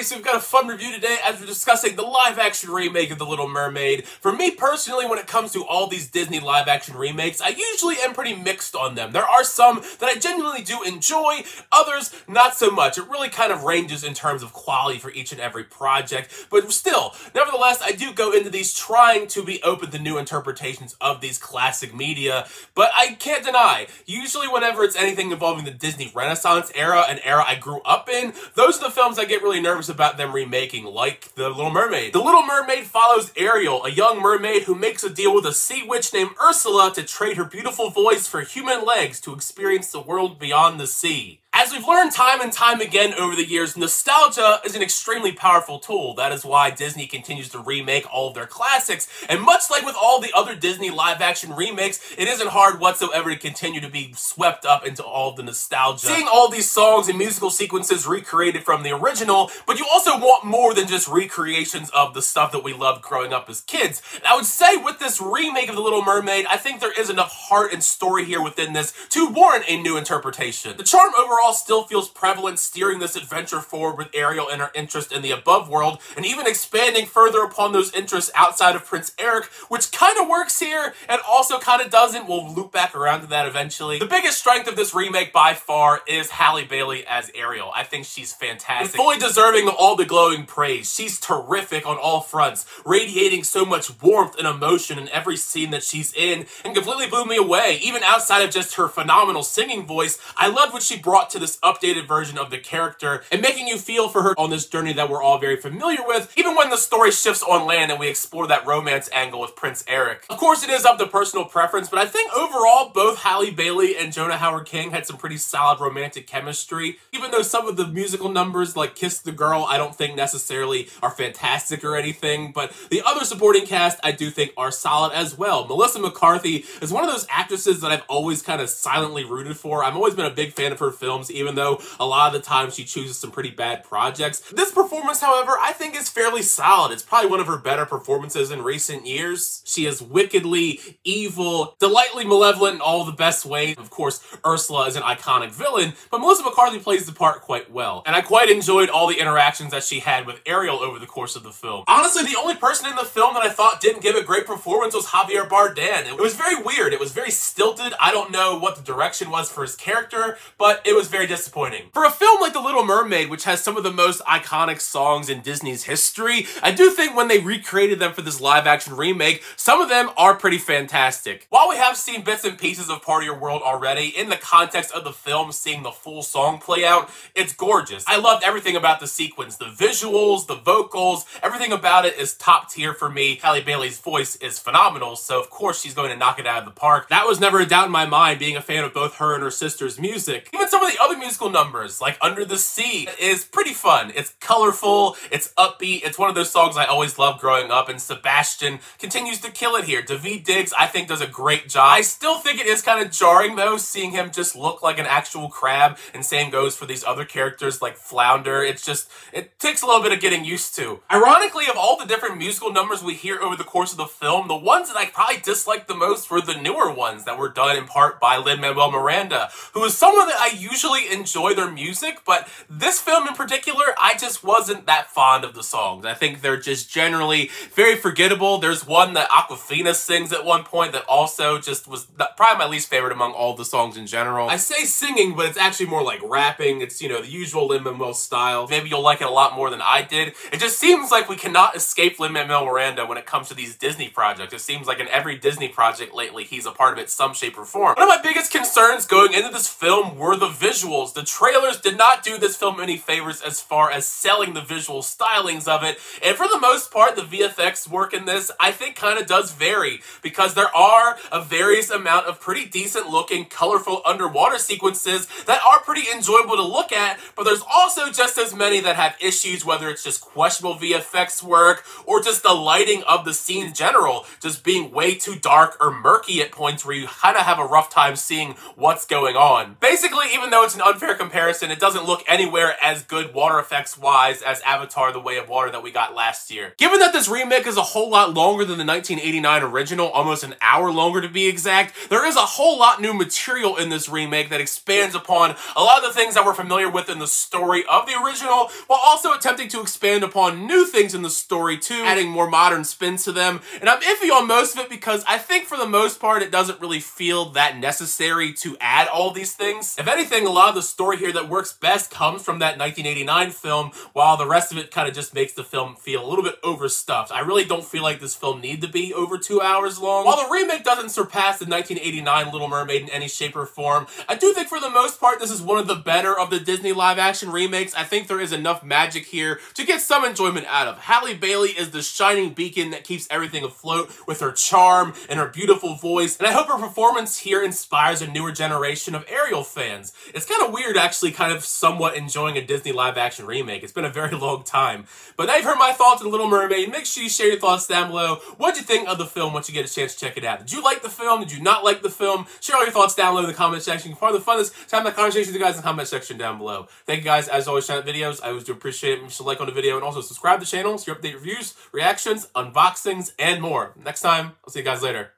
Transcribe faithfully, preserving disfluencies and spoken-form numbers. guys, we've got a fun review today as we're discussing the live-action remake of The Little Mermaid. For me personally, when it comes to all these Disney live-action remakes, I usually am pretty mixed on them. There are some that I genuinely do enjoy, others not so much. It really kind of ranges in terms of quality for each and every project, but still, nevertheless, I do go into these trying to be open to new interpretations of these classic media, but I can't deny, usually whenever it's anything involving the Disney Renaissance era, an era I grew up in, those are the films I get really nervous about them remaking, like The Little Mermaid. The Little Mermaid follows Ariel, a young mermaid who makes a deal with a sea witch named Ursula to trade her beautiful voice for human legs to experience the world beyond the sea. As we've learned time and time again over the years, nostalgia is an extremely powerful tool. That is why Disney continues to remake all of their classics, and much like with all the other Disney live-action remakes, it isn't hard whatsoever to continue to be swept up into all of the nostalgia. Seeing all these songs and musical sequences recreated from the original, but you also want more than just recreations of the stuff that we loved growing up as kids. And I would say with this remake of The Little Mermaid, I think there is enough heart and story here within this to warrant a new interpretation. The charm overall still feels prevalent, steering this adventure forward with Ariel and her interest in the above world, and even expanding further upon those interests outside of Prince Eric, which kind of works here and also kind of doesn't. We'll loop back around to that eventually. The biggest strength of this remake by far is Halle Bailey as Ariel. I think she's fantastic, and fully deserving of all the glowing praise. She's terrific on all fronts, radiating so much warmth and emotion in every scene that she's in, and completely blew me away. Even outside of just her phenomenal singing voice, I loved what she brought to this updated version of the character and making you feel for her on this journey that we're all very familiar with, even when the story shifts on land and we explore that romance angle with Prince Eric. Of course, it is up to personal preference, but I think overall both Halle Bailey and Jonah Hauer-King had some pretty solid romantic chemistry, even though some of the musical numbers like Kiss the Girl I don't think necessarily are fantastic or anything, but the other supporting cast I do think are solid as well. Melissa McCarthy is one of those actresses that I've always kind of silently rooted for. I've always been a big fan of her films, even though a lot of the time she chooses some pretty bad projects. This performance, however, I think is fairly solid. It's probably one of her better performances in recent years. She is wickedly evil, delightfully malevolent in all the best ways. Of course, Ursula is an iconic villain, but Melissa McCarthy plays the part quite well, and I quite enjoyed all the interactions that she had with Ariel over the course of the film. Honestly, the only person in the film that I thought didn't give a great performance was Javier Bardem. It was very weird. It was very stilted. I don't know what the direction was for his character, but it was very disappointing. For a film like The Little Mermaid, which has some of the most iconic songs in Disney's history, I do think when they recreated them for this live-action remake, some of them are pretty fantastic. While we have seen bits and pieces of Part of Your World already, in the context of the film, seeing the full song play out, it's gorgeous. I loved everything about the sequence. The visuals, the vocals, everything about it is top tier for me. Halle Bailey's voice is phenomenal, so of course she's going to knock it out of the park. That was never a doubt in my mind, being a fan of both her and her sister's music. Even some of the other musical numbers, like Under the Sea, is pretty fun. It's colorful, it's upbeat, it's one of those songs I always loved growing up, and Sebastian continues to kill it here. Daveed Diggs, I think, does a great job. I still think it is kind of jarring, though, seeing him just look like an actual crab, and same goes for these other characters like Flounder. It's just, it takes a little bit of getting used to. Ironically, of all the different musical numbers we hear over the course of the film, the ones that I probably disliked the most were the newer ones that were done in part by Lin-Manuel Miranda, who is someone that I usually enjoy their music, but this film in particular, I just wasn't that fond of the songs. I think they're just generally very forgettable. There's one that Awkwafina sings at one point that also just was probably my least favorite among all the songs in general. I say singing, but it's actually more like rapping. It's, you know, the usual Lin-Manuel style. Maybe you'll like it a lot more than I did. It just seems like we cannot escape Lin-Manuel Miranda when it comes to these Disney projects. It seems like in every Disney project lately, he's a part of it some shape or form. One of my biggest concerns going into this film were the visuals. Visuals. The trailers did not do this film any favors as far as selling the visual stylings of it, and for the most part, the V F X work in this, I think, kind of does vary, because there are a various amount of pretty decent looking, colorful underwater sequences that are pretty enjoyable to look at, but there's also just as many that have issues, whether it's just questionable V F X work, or just the lighting of the scene in general, just being way too dark or murky at points where you kind of have a rough time seeing what's going on. Basically, even though it's it's an unfair comparison. It doesn't look anywhere as good water effects-wise as Avatar the Way of Water that we got last year. Given that this remake is a whole lot longer than the nineteen eighty-nine original, almost an hour longer to be exact, there is a whole lot new material in this remake that expands upon a lot of the things that we're familiar with in the story of the original, while also attempting to expand upon new things in the story too, adding more modern spins to them. And I'm iffy on most of it because I think for the most part it doesn't really feel that necessary to add all these things. If anything, a lot of the story here that works best comes from that nineteen eighty-nine film, while the rest of it kind of just makes the film feel a little bit overstuffed. I really don't feel like this film need to be over two hours long. While the remake doesn't surpass the nineteen eighty-nine Little Mermaid in any shape or form, I do think for the most part this is one of the better of the Disney live-action remakes. I think there is enough magic here to get some enjoyment out of. Halle Bailey is the shining beacon that keeps everything afloat with her charm and her beautiful voice, and I hope her performance here inspires a newer generation of Ariel fans. It's kind of weird actually kind of somewhat enjoying a Disney live-action remake. It's been a very long time. But now you've heard my thoughts on Little Mermaid. Make sure you share your thoughts down below. What'd you think of the film once you get a chance to check it out? Did you like the film? Did you not like the film? Share all your thoughts down below in the comment section. Part of the funnest time that conversation with you guys in the comment section down below. Thank you guys as always for sharing videos. I always do appreciate it. Make sure to like on the video and also subscribe to the channel so you update reviews, reactions, unboxings, and more. Next time, I'll see you guys later.